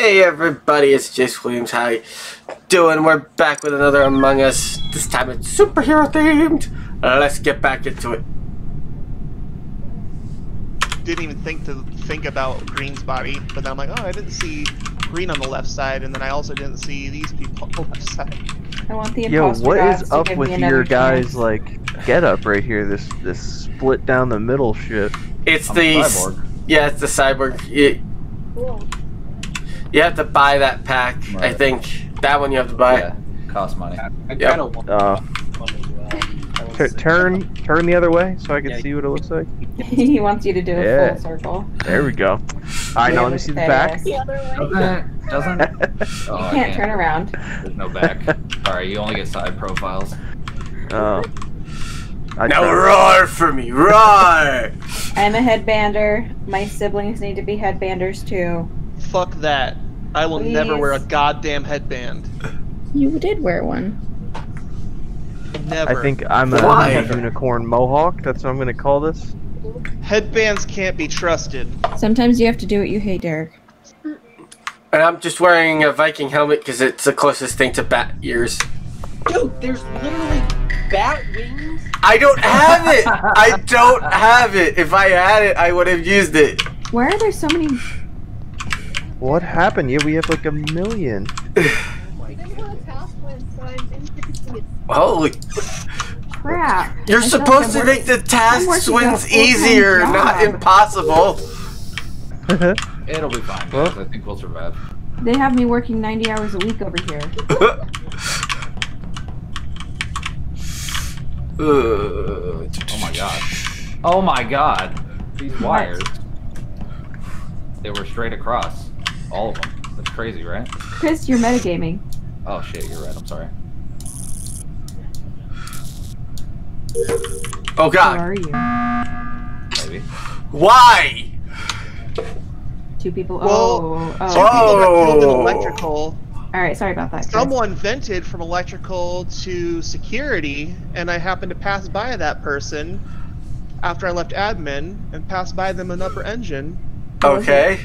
Hey everybody, it's Jace Williams. How you doing? We're back with another Among Us. This time it's superhero themed. Let's get back into it. Didn't even think about Green's body, but then I'm like, oh, I didn't see Green on the left side, and then I also didn't see these people on the left side. I want the imposter. Yo, what is up with your guys' like get up right here? This split down the middle shit. It's the cyborg. Yeah, it's the cyborg. Cool. You have to buy that pack, right. I think. That one you have to buy. Yeah, cost money. Turn the other way so I can see what it looks like. He wants you to do a full circle. There we go. Alright, now let me see the back. The other way. Doesn't it? Oh, you can't turn around. There's no back. Sorry, you only get side profiles. Oh. Now roar for me, roar! I'm a headbander. My siblings need to be headbanders too. Fuck that. I will never wear a goddamn headband. You did wear one. Never. I think I'm a unicorn mohawk. That's what I'm going to call this. Headbands can't be trusted. Sometimes you have to do what you hate, Derek. And I'm just wearing a Viking helmet because it's the closest thing to bat ears. Dude, there's literally bat wings? I don't have it! I don't have it! If I had it, I would have used it. Why are there so many... What happened? Yeah, we have like a million. Holy crap! You're supposed to make the tasks wins easier, not impossible. It'll be fine. Guys. I think we'll survive. They have me working 90 hours a week over here. Oh my god! Oh my god! These wires. They were straight across. All of them. That's crazy, right? Chris, you're metagaming. Oh shit, you're right. I'm sorry. Oh god. Where are you? Maybe. Why? Two people. Well, two people got killed in electrical. All right, sorry about that, Chris. Someone vented from electrical to security, and I happened to pass by that person after I left admin, and passed by them in upper engine. Okay.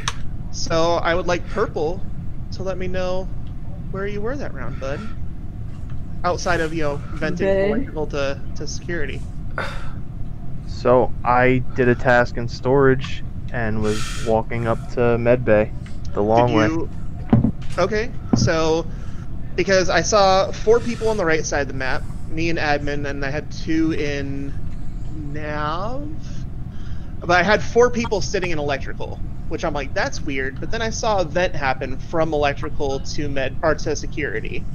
So I would like Purple to let me know where you were that round, bud. Outside of, you know, venting electrical to security. So I did a task in storage and was walking up to medbay the long way. Okay, so because I saw 4 people on the right side of the map, me and admin, and I had 2 in nav. But I had 4 people sitting in electrical, which I'm like, that's weird. But then I saw a vent happen from electrical to to security.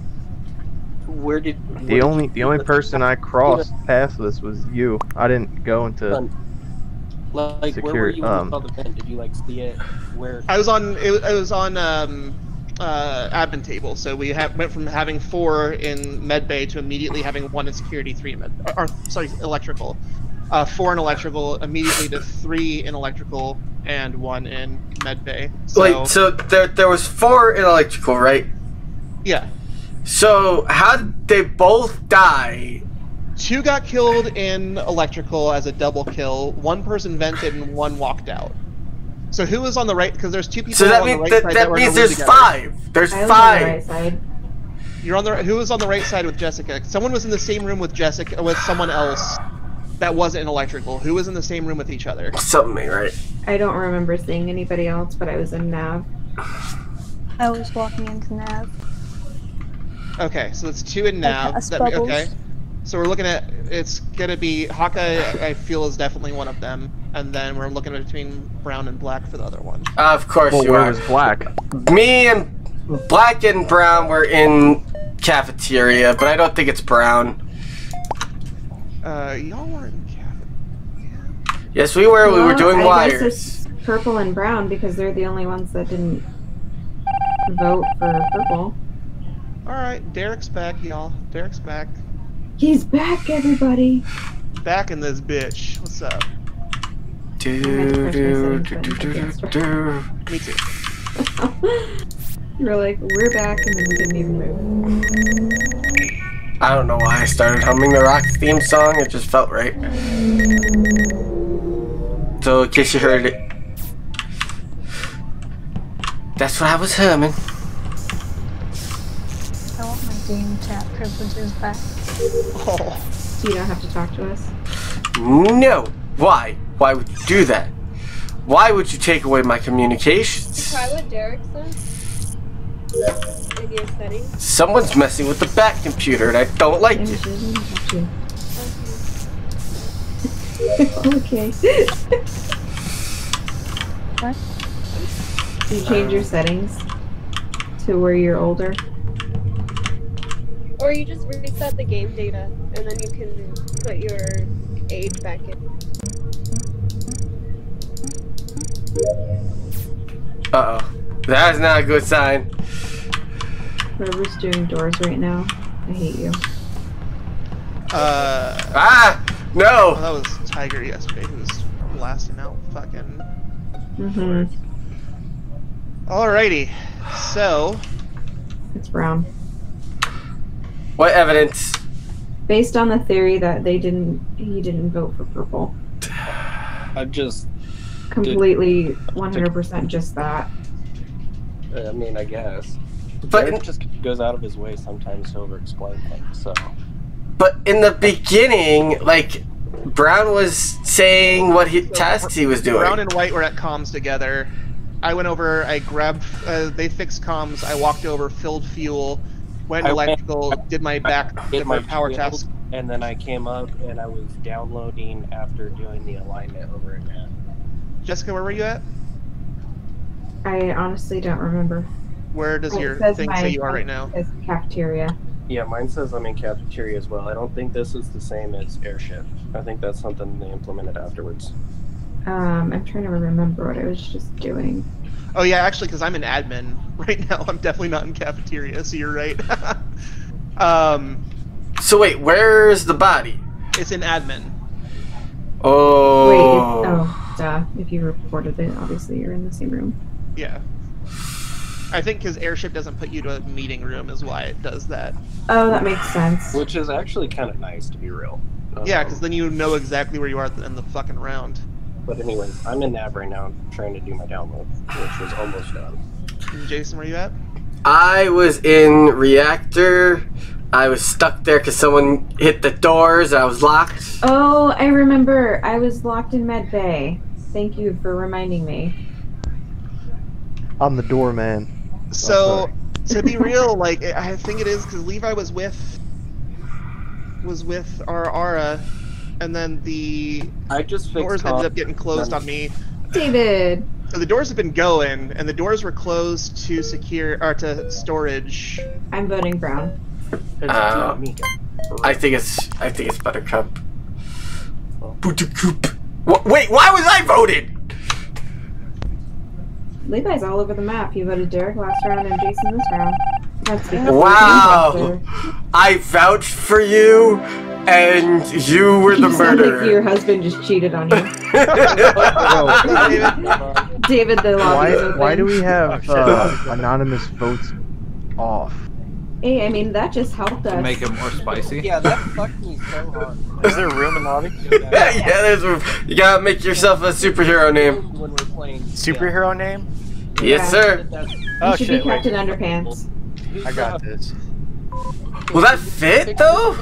Where did the only person I crossed past this was you? I didn't go into like security. Where were you when you saw the vent? Did you like see it? Where I was on admin table, so we went from having 4 in med bay to immediately having 1 in security, 3 in electrical. 4 in electrical, immediately to 3 in electrical, and 1 in medbay. So... Wait, so there was 4 in electrical, right? Yeah. So how did they both die? 2 got killed in electrical as a double kill. 1 person vented and 1 walked out. So who was on the right? Because there's 2 people on the right side. So that means there's 5. There's 5. On the right side. You're on the right. Who was on the right side with Jessica? Someone was in the same room with Jessica with someone else. That wasn't an electrical. Who was in the same room with each other? Something, right? I don't remember seeing anybody else, but I was in nav. I was walking into nav. Okay, so that's 2 in nav. Okay, so we're looking at it's gonna be Hawkeye. I feel is definitely one of them, and then we're looking at between Brown and Black for the other one. Of course, well, where was Black? Me and Black and Brown were in cafeteria, but I don't think it's Brown. Y'all were in cabin. Yeah. Yes, we were. We were doing wires. I guess it's Purple and Brown because they're the only ones that didn't vote for Purple. Alright, Derek's back, y'all. Derek's back. He's back, everybody. Back in this bitch. What's up? Me too. You're like, we're back, and then we didn't even move. I don't know why I started humming the Rock theme song, it just felt right. So in case you heard it. That's what I was humming. I want my game chat privileges back. Oh. So you don't have to talk to us? No. Why? Why would you do that? Why would you take away my communications? Try what Derek says. Video settings. Someone's messing with the back computer and I don't like it. Okay. What? You change your settings to where you're older. Or you just reset the game data and then you can put your age back in. Uh-oh. That is not a good sign. Whoever's doing doors right now, I hate you. No! Oh, that was Tiger yesterday who was blasting out fucking... Alrighty. So... It's Brown. What evidence? Based on the theory that they didn't... he didn't vote for Purple. I just... completely 100% just that. I mean, I guess. But it just goes out of his way sometimes to over-explain things, so... But in the beginning, like, Brown was saying what tasks he was doing. Brown and White were at comms together. I went over, I grabbed... they fixed comms, I walked over, filled fuel, went electrical, did my power task. And then I came up and I was downloading after doing the alignment over again. Jessica, where were you at? I honestly don't remember. Where does your thing say you are right now? It says cafeteria. Yeah, mine says I'm in cafeteria as well. I don't think this is the same as airship. I think that's something they implemented afterwards. I'm trying to remember what I was just doing. Oh yeah, actually, because I'm in admin right now. I'm definitely not in cafeteria, so you're right. So wait, where's the body? It's in admin. Oh. Wait, if you reported it, obviously you're in the same room. Yeah. I think because airship doesn't put you to a meeting room is why it does that. Oh, that makes sense. Which is actually kind of nice, to be real. Yeah, because then you know exactly where you are at the end of the fucking round. But anyways, I'm in nav right now. I'm trying to do my download, which was almost done. And Jason, where you at? I was in reactor. I was stuck there because someone hit the doors. I was locked. Oh, I remember. I was locked in med bay. Thank you for reminding me. I'm the doorman. So, to be real, like, I think it is because Levi was with Ara Ara, and then the doors ended up getting closed on me. David. So the doors have been going, and the doors were closed to secure or to storage. I'm voting Brown. I think it's Buttercup. Buttercup. Wait, why was I voted? Levi's all over the map. He voted Derek last round and Jason this round. Wow! I vouched for you, and you were the murderer. Like your husband just cheated on you. David, the lobby. Why do we have anonymous votes off? Hey, I mean, that just helped us. Make it more spicy? Yeah, that fucked me so hard. Is there room in the lobby? Yeah, there's room. You gotta make yourself a superhero name. When we're playing, superhero name? Yes, sir. You should be Captain Underpants. I got this. Will that fit, though?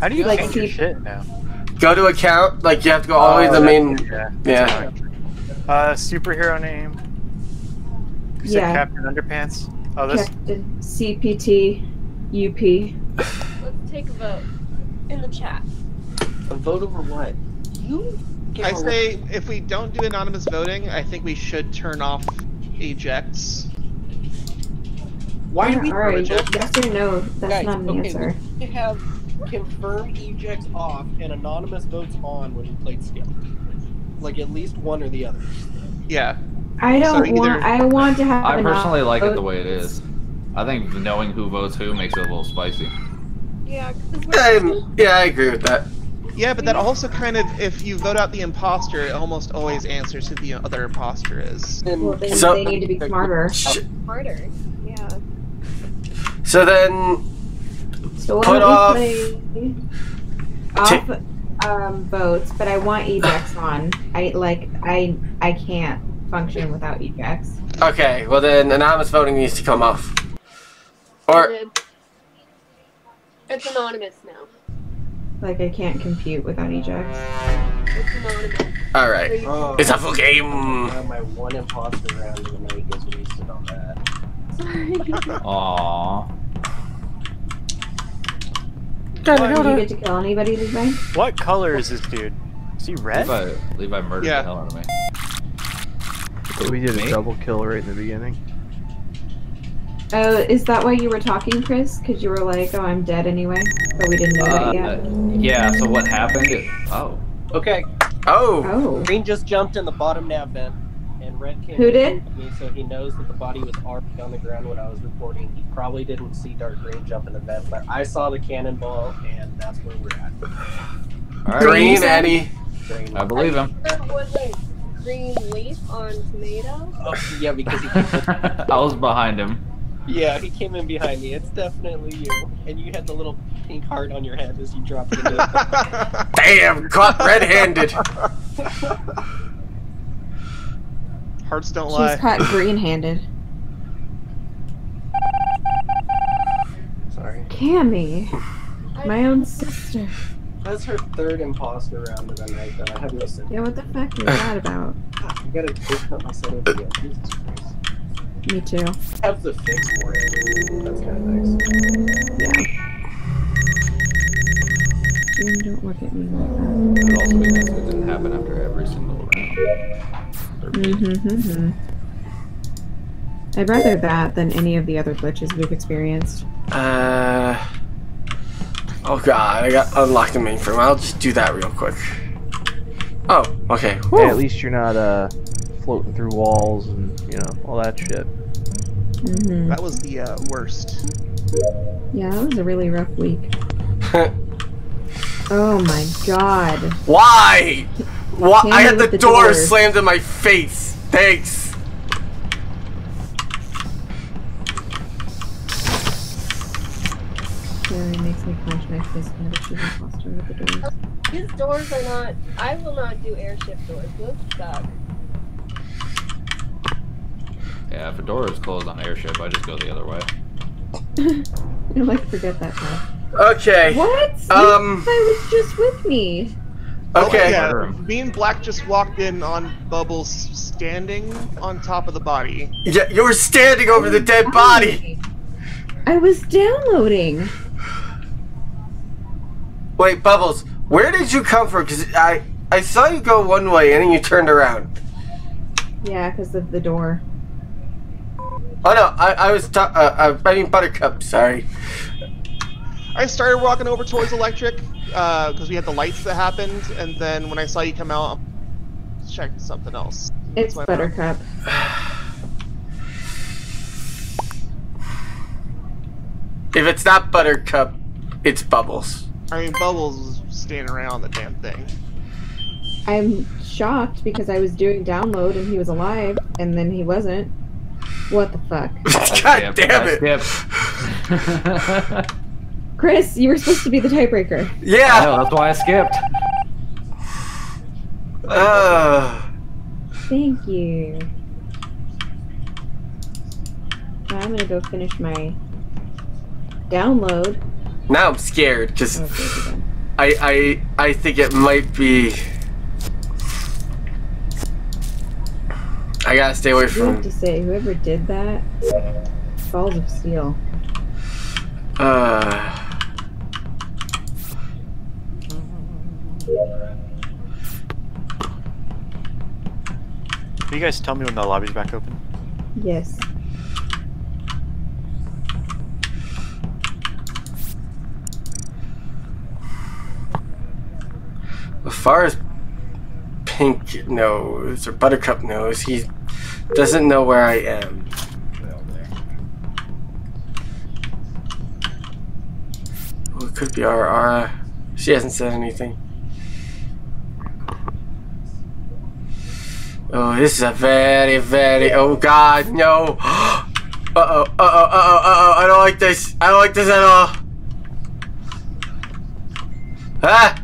How do you like change your shit now? Go to account, like you have to go all the way to the main... Yeah. Superhero name. You said Captain Underpants? Oh, this CPT UP. Let's take a vote in the chat. A vote over what? You? I say if we don't do anonymous voting, I think we should turn off ejects. Why do we eject? Yes or no? That's not an answer. We have confirmed ejects off and anonymous votes on when we played together. Like at least one or the other. Yeah. I don't I want to have I personally like it the way it is. I think knowing who votes who makes it a little spicy. Yeah, I agree with that. Yeah, but that also kind of, if you vote out the imposter, it almost always answers who the other imposter is. Well, then they need to be smarter. Smarter, yeah. So then, put off... votes, but I want ejects on. I can't function without ejects. Okay, well then anonymous voting needs to come off. Or it's anonymous now. Like, I can't compute without ejects. It's anonymous. Alright. Oh, it's a full game! My one imposter round of the night gets wasted on that. Sorry. Aww. Did you get to kill anybody, Levi? What color is this dude? Is he red? Levi murdered the hell out of me. So we did a double kill right in the beginning. Oh, is that why you were talking, Chris? Because you were like, oh, I'm dead anyway? But we didn't know that yet. Yeah, so what happened is... Oh. Okay. Oh. Oh! Green just jumped in the bottom nav vent, and Red came with me, so he knows that the body was already on the ground when I was recording. He probably didn't see Dark Green jump in the vent, but I saw the cannonball, and that's where we're at. All right. Green, Eddie! I believe him. Green leaf on tomato? Oh, yeah, because he I was behind him. Yeah, he came in behind me. It's definitely you. And you had the little pink heart on your head as you dropped it in. Damn, caught red-handed. Hearts don't lie. She's caught green-handed. Sorry. Cammy, my own sister. That's her third imposter round of the night, though. I have no sense. Yeah, what the fuck is that about? I gotta pick up my setup again. Jesus Christ. Me too. I have the fix for it. That's kind of nice. Yeah. June, don't look at me like that. It would also be nice if it didn't happen after every single round. I'd rather that than any of the other glitches we've experienced. Oh god, I got unlocked the mainframe. I'll just do that real quick. Oh, okay. Hey, at least you're not floating through walls and, you know, all that shit. That was the worst. Yeah, that was a really rough week. Oh my god. Why? Why? I had the door slammed in my face. Thanks. Flash my fist now that she's imposter with the doors. His doors are not. I will not do airship doors. Those suck. Yeah, if a door is closed on airship, I just go the other way. You'll like forget that now. Okay. What? I was just with me. Okay. Oh, yeah. Me and Black just walked in on Bubbles standing on top of the body. Yeah, you were standing over the dead body. I was downloading. Wait, Bubbles, where did you come from? Because I saw you go one way and then you turned around. Yeah, because of the door. Oh no, I was I mean Buttercup, sorry. I started walking over towards Electric because we had the lights that happened, and then when I saw you come out, I checked something else. It's Buttercup. If it's not Buttercup, it's Bubbles. I mean, Bubbles was standing around on the damn thing. I'm shocked because I was doing download and he was alive, and then he wasn't. What the fuck? God damn it! Chris, you were supposed to be the tiebreaker. Yeah! I know, that's why I skipped. Thank you. Now I'm gonna go finish my download. Now I'm scared, because I think it might be... I gotta stay away from... I have to say, whoever did that, balls of steel. Can you guys tell me when the lobby's back open? Yes. As far as Pink knows, or Buttercup knows, he doesn't know where I am. Oh, it could be Ara Ara. She hasn't said anything. Oh, this is a very... Oh, God, no! Uh-oh, I don't like this. I don't like this at all. Ah!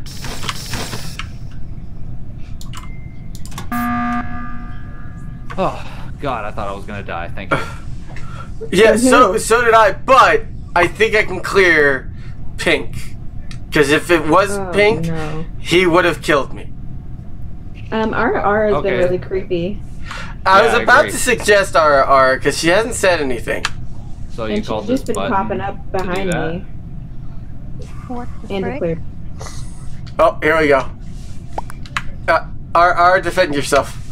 Oh, God, I thought I was gonna die. Thank you. Yeah, so did I, but I think I can clear Pink. Because if it wasn't Pink, he would have killed me. Ara Ara's been really creepy. I was about to suggest Ara Ara because she hasn't said anything. So you called this button. She's been popping up behind me. What the frick? Oh, here we go. Ara, defend yourself.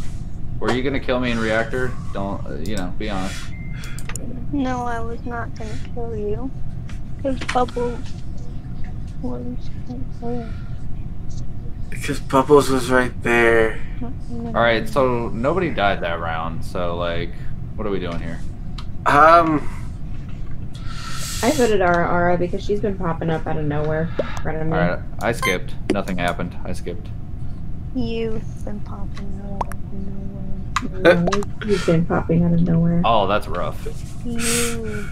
Were you gonna kill me in reactor? Don't, you know, be honest. No, I was not gonna kill you. Because Bubbles was right there. Alright, so nobody died that round, so like, what are we doing here? I voted Ara Ara because she's been popping up out of nowhere. Alright, I skipped. Nothing happened. I skipped. You've been popping up out of nowhere. No, you've been popping out of nowhere. Oh, that's rough. Don't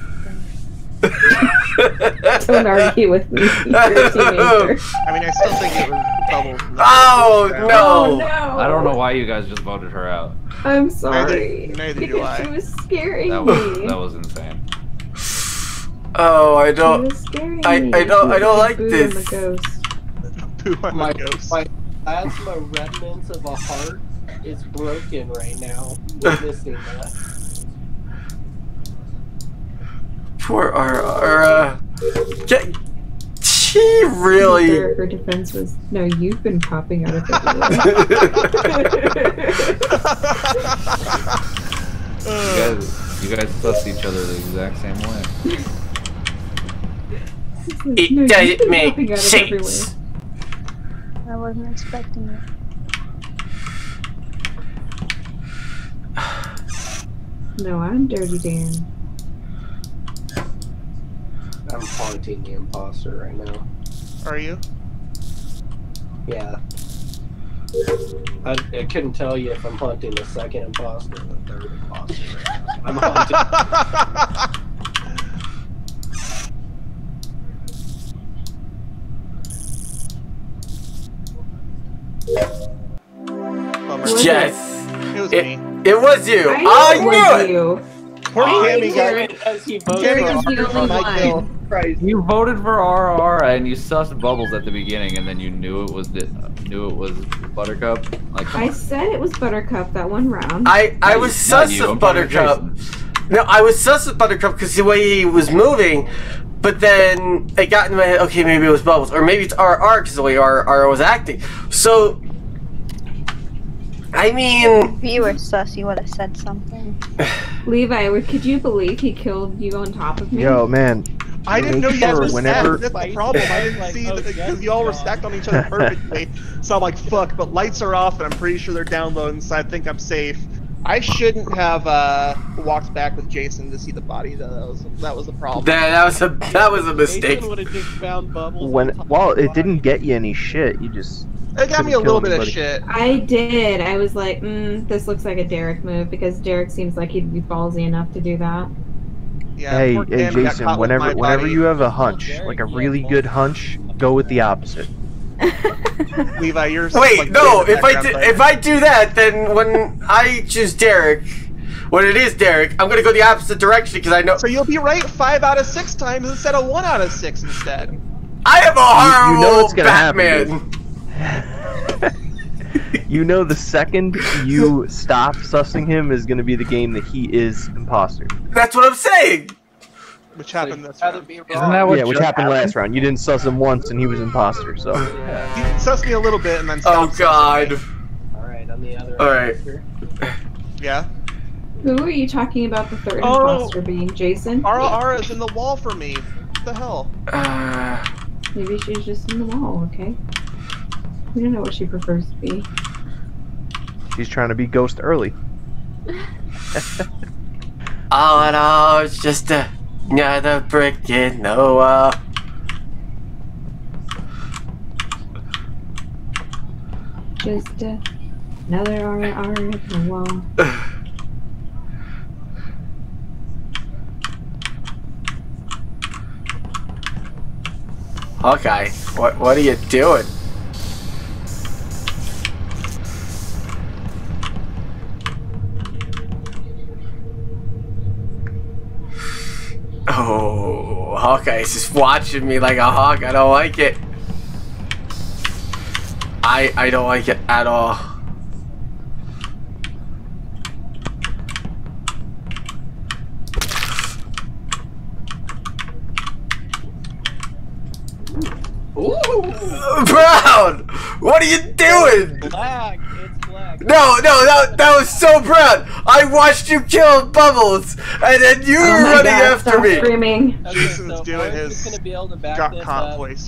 argue with me. You're a teenager. I mean, I still think it was Bubbles. Oh, no. I don't know why you guys just voted her out. I'm sorry. Neither do I. She was scaring me. That was insane. Oh, I don't. I don't like this. My plasma remnants of a heart is broken right now. We're missing that. Poor Ara Ara. She really. Her defense was, no, you've been popping out of her. You guys suss each other the exact same way. It no, doesn't make sense. I wasn't expecting it. No, I'm Dirty Dan. I'm haunting the imposter right now. Are you? Yeah. I couldn't tell you if I'm haunting the second imposter or the third imposter right now. I'm haunting. Yes. It was me. It was you. I knew it. Poor Cammy got it as he voted. You voted for Ara Ara and you sussed Bubbles at the beginning, and then you knew it was Buttercup. Like, I said it was Buttercup that one round. I was sus of Buttercup. No, I was sus of Buttercup because the way he was moving. But then it got in my head, okay, maybe it was Bubbles. Or maybe it's Ara Ara because the way Ara Ara was acting. So, I mean... If you were sus, you would have said something. Levi, could you believe he killed you on top of me? Yo, man. I didn't know you guys were stacked. That's the problem. I didn't see that because you all were stacked on each other perfectly. So I'm like, fuck, but lights are off and I'm pretty sure they're down low, so I think I'm safe. I shouldn't have walked back with Jason to see the body. That was the problem. That was a mistake. Jason would have just found Bubbles. Well, it didn't get you any shit. You just. It got me a little bit of shit. I did. I was like, this looks like a Derek move because Derek seems like he'd be ballsy enough to do that. Yeah. Hey Jason, whenever you have a hunch, like a really good hunch, go with the opposite. Levi, you're wait, no. If I do that, then when I choose Derek, when it is Derek, I'm gonna go the opposite direction because I know. So you'll be right 5 out of 6 times instead of 1 out of 6 instead. I am a horrible Batman. You know, the second you stop sussing him is gonna be the game that he is imposter. That's what I'm saying. Which happened this round. Which happened last round. You didn't suss him once and he was imposter, so. Yeah. You sussed me a little bit and then stopped. Oh god. Alright, on the other Alright. Yeah? Who are you talking about the third imposter being? Jason? Ara Ara is in the wall for me. What the hell? Maybe she's just in the wall, okay? We don't know what she prefers to be. She's trying to be ghost early. All in all, it's just a... Another brick in the wall. Just another Ara Ara in the wall. Hawkeye, what are you doing? Oh, Hawkeye's just watching me like a hawk. I don't like it. I don't like it at all. Ooh. Brown! What are you doing? It's Black. It's Black. No, no, that was so Brown. I watched you kill Bubbles, and then you were running after me. Screaming. Okay, Jason's so doing his gonna be able to back this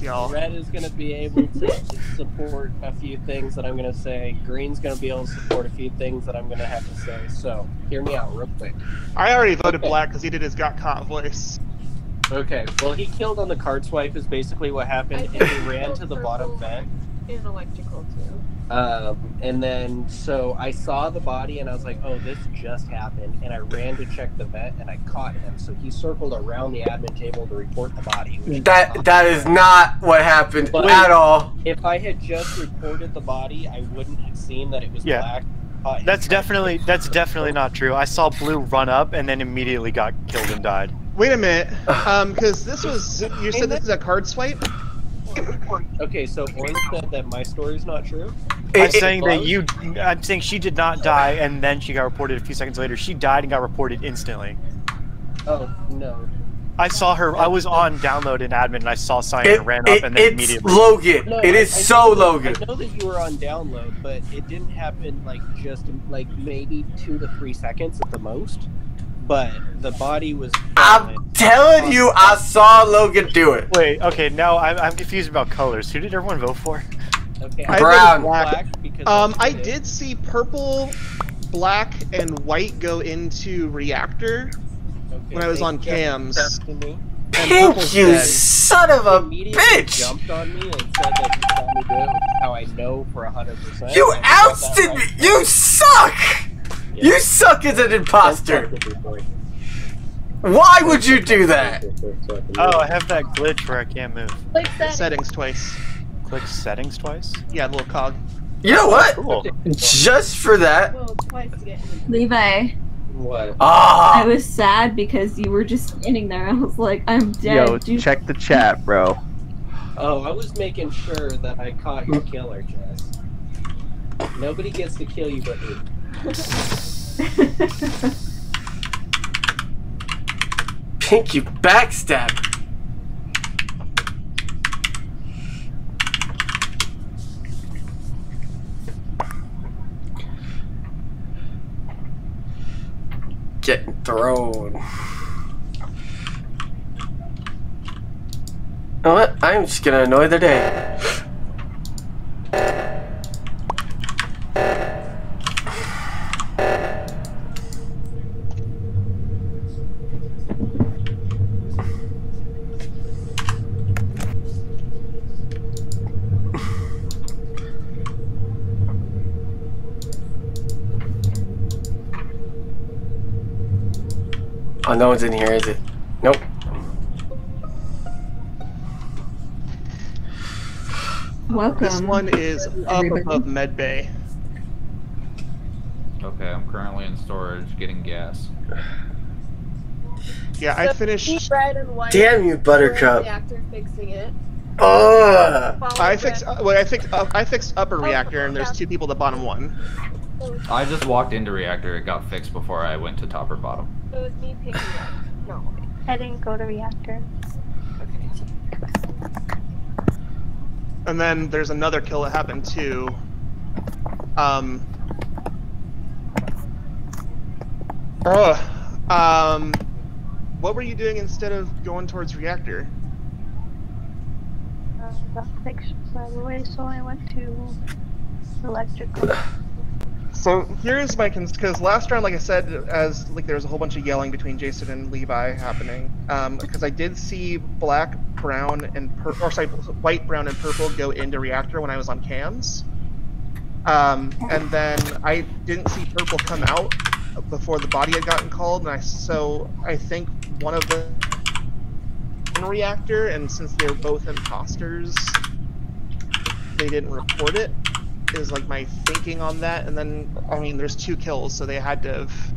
up. Red is going to be able to support a few things that I'm going to say. Green's going to be able to support a few things that I'm going to have to say. So, hear me out real quick. I already voted Black because he did his got caught voice. Okay, well, he killed on the card swipe is basically what happened, and he ran to the bottom vent. In electrical, too. And then, so I saw the body, and I was like, oh, this just happened, and I ran to check the vent, and I caught him. So he circled around the admin table to report the body. Which that is not what happened at all. If I had just reported the body, I wouldn't have seen that it was Black. That's definitely not true. I saw Blue run up, and then immediately got killed and died. Wait a minute, because this was, you said this is a card swipe? Okay, so Orange said that my story's not true? I'm saying she did not die, and then she got reported a few seconds later. She died and got reported instantly. Oh, no. I saw her, I was on download in admin, and I saw Cyan ran up, and then immediately... It's Logan! No, it is so Logan! I know that you were on download, but it didn't happen, like, just, like, maybe 2 to 3 seconds at the most. But the body was... I'm telling you, I saw Logan do it. Wait, okay, now I'm confused about colors. Who did everyone vote for? Okay, Brown. Black because I did see Purple, Black, and White go into Reactor when I was on cams. Pink, you son of a bitch! Jumped on me and said that he saw me do it, which is how I know for 100%. You ousted me! You suck! Yeah. You suck as an imposter! Why would you do that? Oh, I have that glitch where I can't move. Click settings twice. Click settings twice? Yeah, a little cog. You know what? Cool. Just for that. Well, twice to get in. Levi. What? Ah. I was sad because you were just standing there. I was like, I'm dead. Yo, check the chat, bro. Oh, I was making sure that I caught your killer, Jess. Nobody gets to kill you but me. Pink, you backstab. Getting thrown. You know what? I'm just gonna annoy the day. Oh, no one's in here, is it? Nope. Welcome. This one is up above Med Bay. Okay, I'm currently in storage, getting gas. Yeah, I finished... Damn you, Buttercup! I fixed upper reactor, and there's two people at the bottom one. I just walked into reactor, it got fixed before I went to top or bottom. It was me picking up. No, I didn't go to reactor. Okay. And then there's another kill that happened too. What were you doing instead of going towards reactor? Got fixed by the way, so I went to electrical. So here's my because last round, like I said, there was a whole bunch of yelling between Jason and Levi happening, because I did see Black, Brown, and White, Brown, and Purple go into reactor when I was on cams, and then I didn't see Purple come out before the body had gotten called, and so I think one of them in reactor, and since they're both imposters, they didn't report it. Is like my thinking on that, and then I mean there's two kills, so they had to have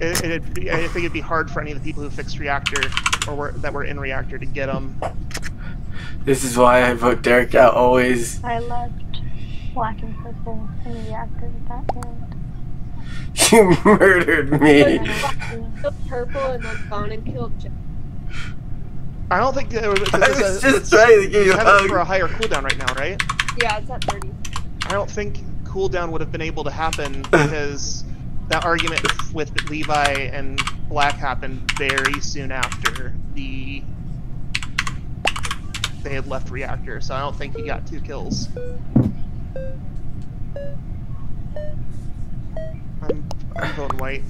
I think it'd be hard for any of the people who fixed reactor or that were in reactor to get them. This is why I vote Derek out always. I loved Black and Purple in reactor at that point. You murdered me. Purple and then gone and killed Jack. I don't think there was. I was just trying to give you a hug. For a higher cooldown right now, right? Yeah, it's at 30. I don't think cooldown would have been able to happen because that argument with Levi and Black happened very soon after they had left reactor, so I don't think he got 2 kills. I'm going white.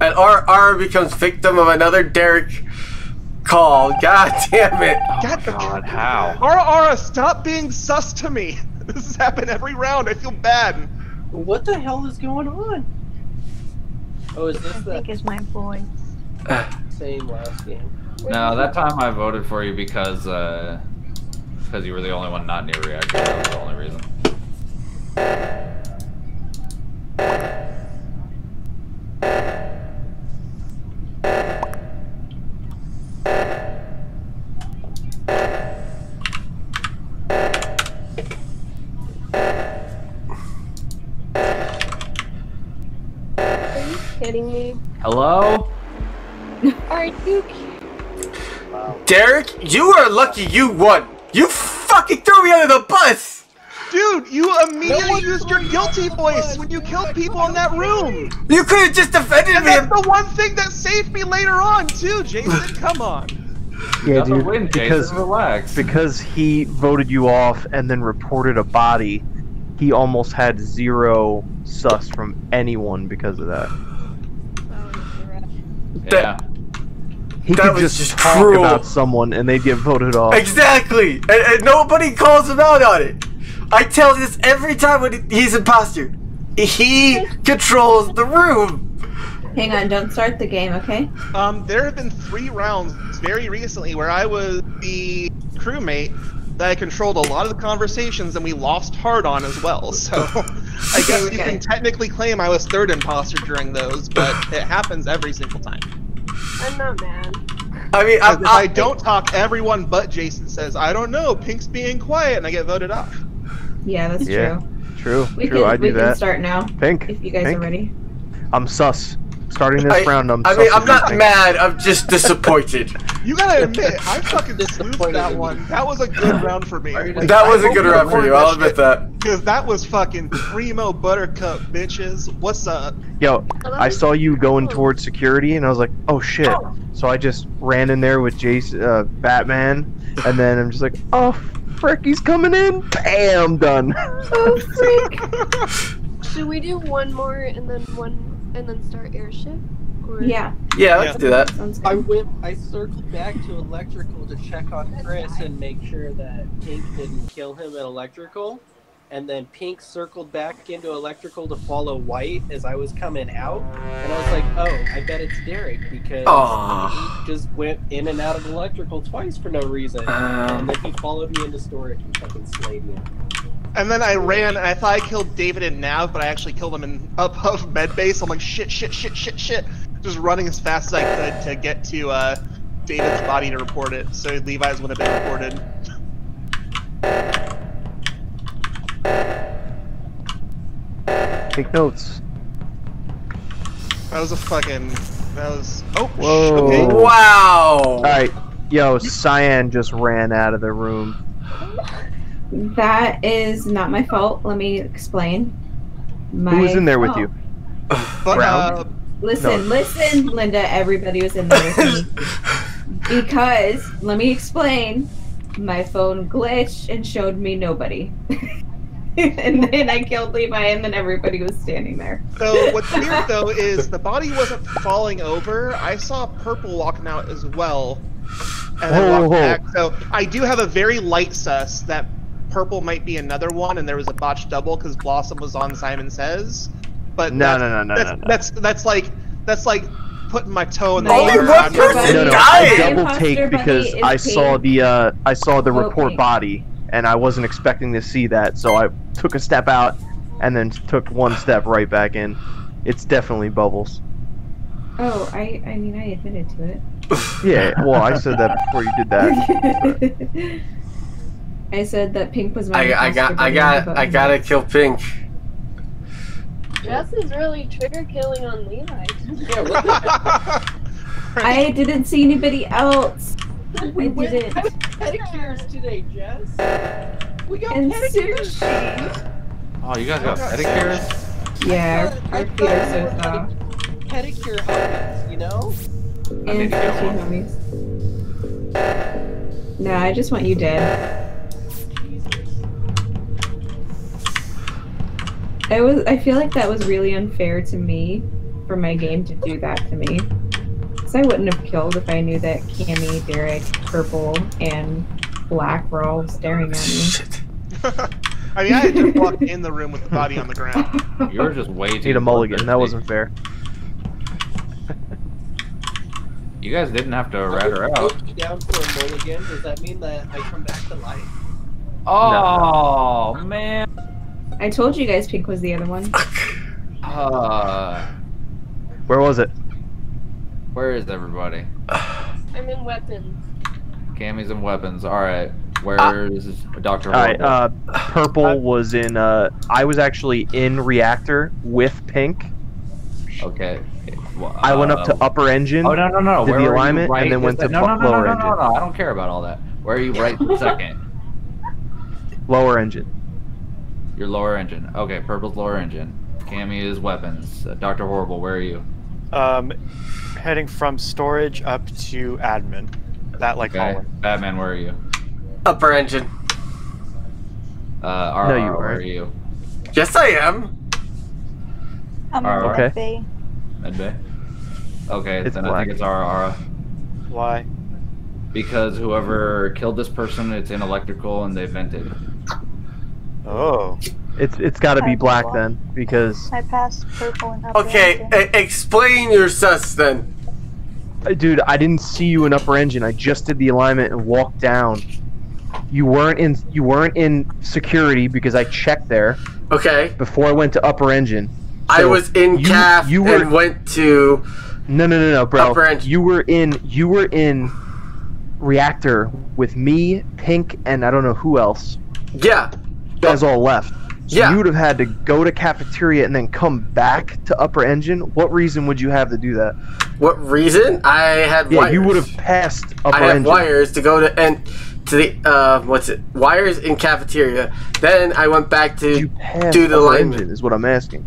And Ara Ara becomes victim of another Derek call. God damn it. Oh God, how? Ara Ara, stop being sus to me. This has happened every round. I feel bad. What the hell is going on? Oh, is this I think it's my voice. Same last game. No, that time I voted for you because you were the only one not near reactor. That was the only reason. Are you kidding me? Hello? Are you kidding? Wow. Derek, you are lucky you won. You fucking threw me under the bus! Dude, you immediately used your guilty voice when you killed people in that room! You could have just defended me! That's the one thing that saved me later on, too, Jason, come on! Yeah, dude, win, Jason, relax. Because he voted you off and then reported a body, he almost had 0 sus from anyone because of that. Yeah. He could just talk about someone and they'd get voted off. Exactly! And nobody calls him out on it! I tell this every time when he's imposter. He controls the room! Hang on, don't start the game, okay? There have been 3 rounds very recently where I was the crewmate that I controlled a lot of the conversations and we lost hard on as well, so... I guess you can technically claim I was 3rd imposter during those, but it happens every single time. I'm not mad. I mean, I don't talk. Everyone but Jason says, I don't know, Pink's being quiet, and I get voted off. Yeah, that's true. True, I do that. We can start now, Pink, if you guys are ready. I'm sus. Starting this round, I mean, I'm not mad, I'm just disappointed. You gotta admit, I fucking disappointed that one. That was a good round for me. Like, that was a good round for you, I'll admit that. Because that was fucking primo Buttercup, bitches. What's up? Yo, I saw you going towards security, and I was like, oh shit. Oh. So I just ran in there with Jace, Batman, and then I'm just like, oh frick, he's coming in. Bam, done. Oh frick. Should we do one more and then start airship? Or... Yeah. Yeah, let's do that. I circled back to electrical to check on Chris and make sure that Pink didn't kill him at electrical. And then Pink circled back into electrical to follow White as I was coming out. And I was like, oh, I bet it's Derek because he just went in and out of electrical twice for no reason. And then he followed me into storage and fucking slayed me. And then I ran, and I thought I killed David in Nav, but I actually killed him in up of medbase. I'm like, shit. Just running as fast as I could to get to David's body to report it, so Levi's would have been reported. Take notes. That was a fucking... That was... Oh, whoa. Okay. Wow! Alright, yo, Cyan just ran out of the room. That is not my fault. Let me explain. Who was in there with you? Brown? Listen, Linda. Everybody was in there with me. Because, let me explain, my phone glitched and showed me nobody. And then I killed Levi and then everybody was standing there. So what's weird, though, is the body wasn't falling over. I saw Purple walking out as well. And then walked back. So I do have a very light sus that... Purple might be another one, and there was a botched double because Blossom was on Simon Says. But that's like putting my toe in the water. I double take because I saw the report body, and I wasn't expecting to see that, so I took a step out and then took one step right back in. It's definitely Bubbles. Oh, I mean, I admitted to it. Yeah, well, I said that before you did that. I said that Pink was my I gotta kill Pink. Jess is really trigger killing on Levi. I didn't see anybody else. We didn't. I went pedicures today, Jess. We got pedicures. Oh, you guys got pedicures? Yeah, our piercers though. Pedicure homies, you know? And tattoo homies. No, I just want you dead. I feel like that was really unfair to me, for my game to do that to me. Because I wouldn't have killed if I knew that Cammy, Derek, Purple, and Black were all staring at me. Shit. I mean, I had just walked in the room with the body on the ground. You were just waiting. Need a mulligan. That wasn't fair. You guys didn't have to rat her out. I put you down for a mulligan. Does that mean that I come back to life? Oh, no. Man. I told you guys Pink was the other one. Where was it? Where is everybody? I'm in weapons. Cammy's in weapons. All right. Where is Dr. Horrible? All right. Purple was in. I was actually in reactor with Pink. Okay. Well, I went up to upper engine. Oh no! Did the alignment and then went to lower engine. No! I don't care about all that. Where are you right this second? Lower engine. Your lower engine. Okay, Purple's lower engine. Cammy is weapons. Dr. Horrible, where are you? Heading from storage up to admin. That like hallway. Batman, where are you? Upper engine. Ara, no, you where are you? Yes, I am. I'm okay. Medbay. Okay, it's then Black. I think it's Ara Ara. Why? Because whoever killed this person, it's in electrical and they vented. Oh, it's got to be Black then, because I passed Purple and upper engine. Okay, explain your sus then. Dude, I didn't see you in upper engine. I just did the alignment and walked down. You weren't in security because I checked there. Okay. Before I went to upper engine. So I was in CAF and went to. No, bro. Upper engine. You were in reactor with me, Pink, and I don't know who else. Yeah. Guys all left. So yeah. You would have had to go to cafeteria and then come back to upper engine. What reason would you have to do that? What reason? I had wires. You would have passed upper engine. I had wires to go to the wires in cafeteria. Then I went back to do the alignment. Is what I'm asking.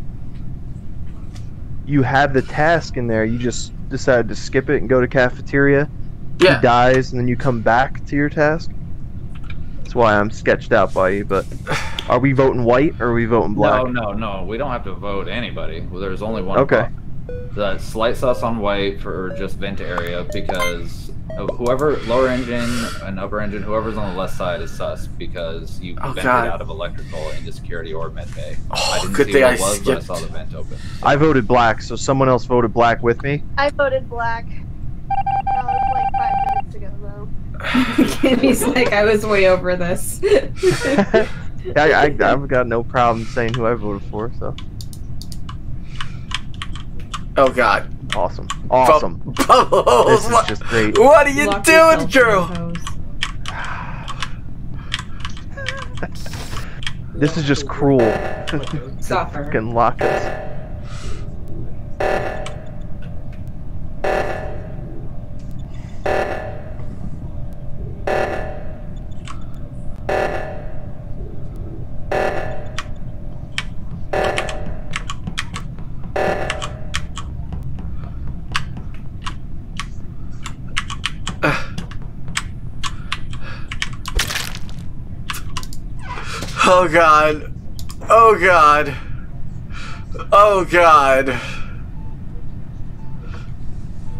You have the task in there. You just decided to skip it and go to cafeteria. Yeah. He dies and then you come back to your task. Why I'm sketched out by you, but are we voting white or are we voting Black? No, we don't have to vote anybody. Well, there's only one. Okay. The slight sus on white for just vent area because whoever lower engine and upper engine, whoever's on the left side is sus because you vented out of electrical into security or med bay. Oh, I didn't see what it was, but I saw the vent open. So. I voted Black, so someone else voted Black with me. I voted Black. That was like 5 minutes ago, though. He's like, I was way over this. I've got no problem saying who I voted for, so. Oh god. Awesome. Bubbles, this is just great. What are you doing, girl? This is just cruel. Suffer. Fucking lock us. Oh god. Oh god. Oh god.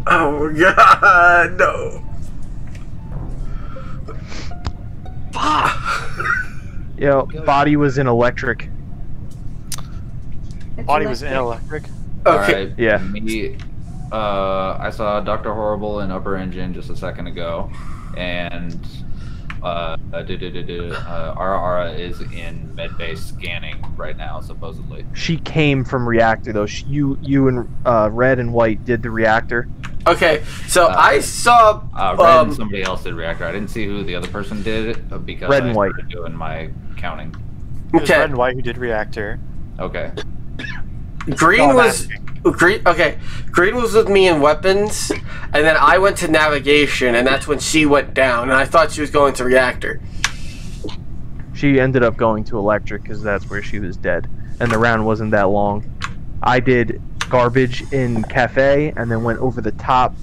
Oh god. No. Yo, body was in electric. Okay. All right, yeah. Me, I saw Dr. Horrible in upper engine just a second ago, and Ara Ara is in medbay scanning right now, supposedly. She came from reactor, though. She, you and Red and White did the reactor. Okay, so I saw... Red and somebody else did reactor. I didn't see who the other person did because Red and White doing my counting. Okay. It was Red and White who did reactor. Okay. Green was... Green, okay, Green was with me in weapons, and then I went to navigation, and that's when she went down, and I thought she was going to reactor. She ended up going to electric, because that's where she was dead, and the round wasn't that long. I did garbage in cafe, and then went over the top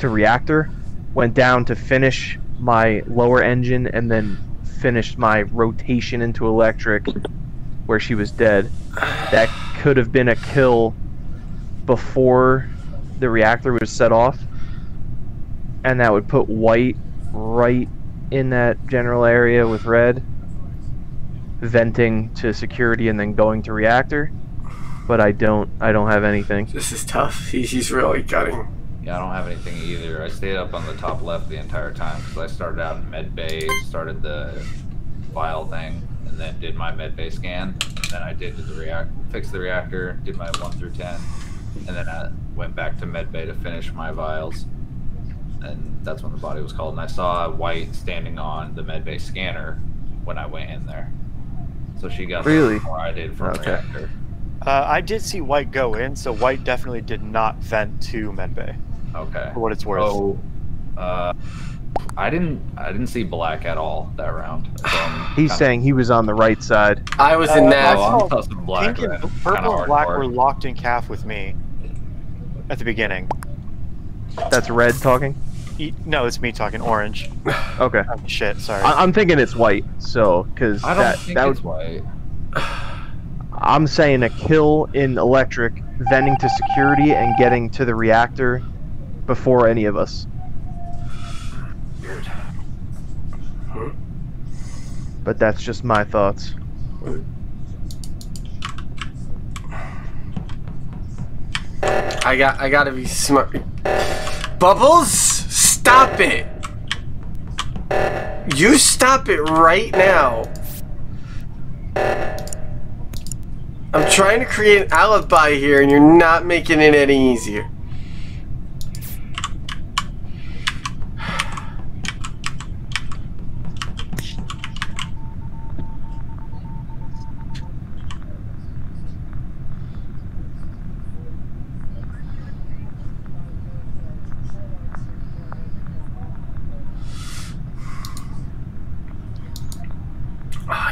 to reactor, went down to finish my lower engine, and then finished my rotation into electric, where she was dead. That could have been a kill... before the reactor was set off, and that would put White right in that general area with Red venting to security and then going to reactor, but I don't have anything. This is tough. He's really gutting. Yeah, I don't have anything either. I stayed up on the top left the entire time because I started out in medbay, started the file thing, and then did my medbay scan, and then I did the reactor, fixed the reactor, did my 1 through 10. And then I went back to medbay to finish my vials, and that's when the body was called. And I saw White standing on the medbay scanner when I went in there. So she got really more I did from reactor. I did see White go in, so White definitely did not vent to medbay. Okay. For what it's worth. Oh, I didn't see Black at all that round. So he's saying he was on the right side. I was in that. Oh, I'm Black. Pink and Purple and Black were locked in calf with me at the beginning. That's Red talking? No, it's me talking. Orange. Okay. Oh, shit, sorry. I'm thinking it's White, so because that was White. I'm saying a kill in electric, venting to security and getting to the reactor before any of us. But that's just my thoughts. I gotta be smart. Bubbles, stop it! You stop it right now. I'm trying to create an alibi here, and you're not making it any easier.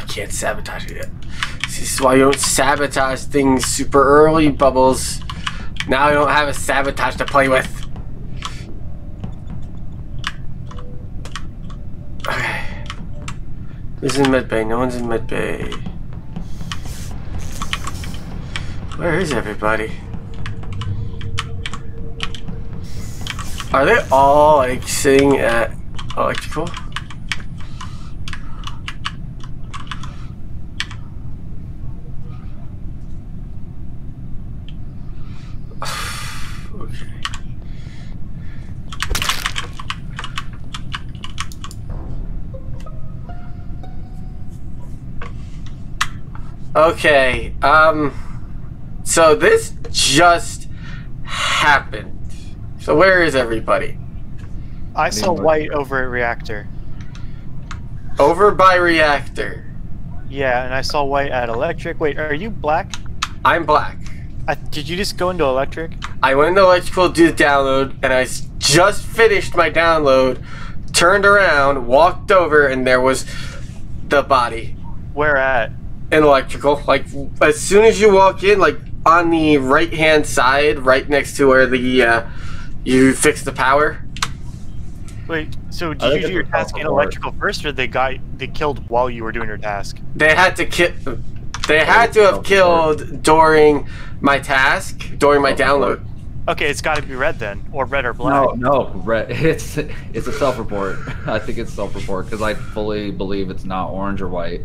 Can't sabotage it yet. This is why you don't sabotage things super early, Bubbles. Now I don't have a sabotage to play with. Okay. Who's in medbay? No one's in medbay. Where is everybody? Are they all like sitting at electrical? Okay, so this just happened. So where is everybody? I saw White over at reactor. Over by reactor. Yeah, and I saw White at electric. Wait, are you Black? I'm Black. Did you just go into electric? I went into electrical to do the download, and I just finished my download, turned around, walked over, and there was the body. Where at? In electrical, like as soon as you walk in, like on the right hand side, right next to where the you fix the power. Wait, so did you do your task in electrical first, or they killed while you were doing your task? They had to have killed during my task, during my download. Okay, it's got to be Red then, or Red or Black. No, Red. It's a self-report. I think it's self-report because I fully believe it's not Orange or White.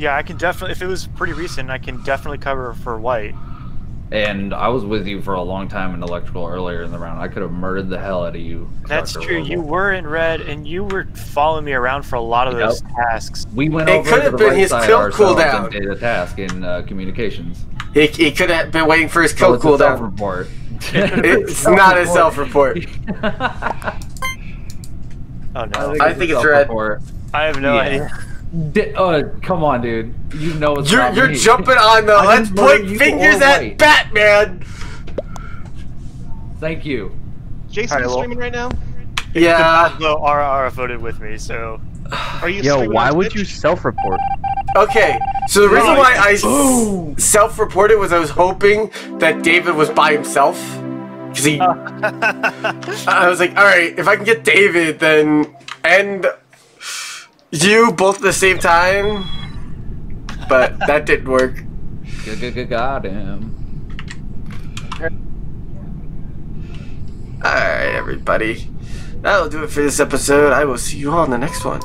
Yeah, I can definitely, if it was pretty recent, I can definitely cover for White. And I was with you for a long time in electrical earlier in the round. I could have murdered the hell out of you. That's Dr. true. Horrible. You were in red, and you were following me around for a lot of those tasks. We went over to the right side ourselves and did a task in communications. He could have been waiting for his kill cooldown report. It's not a self-report. Oh no! I think it's red. I have no idea. Come on, dude. You know it's you're jumping on the let's point fingers at Batman. Thank you. Jason is streaming right now? Yeah. Although Ara Ara voted with me, so are you? Yo, why would you self-report? Okay, so the reason why I self-reported was I was hoping that David was by himself. Cause he, I was like, all right, if I can get David, then and. You both at the same time, but that didn't work. Got him. Alright, everybody. That'll do it for this episode. I will see you all in the next one.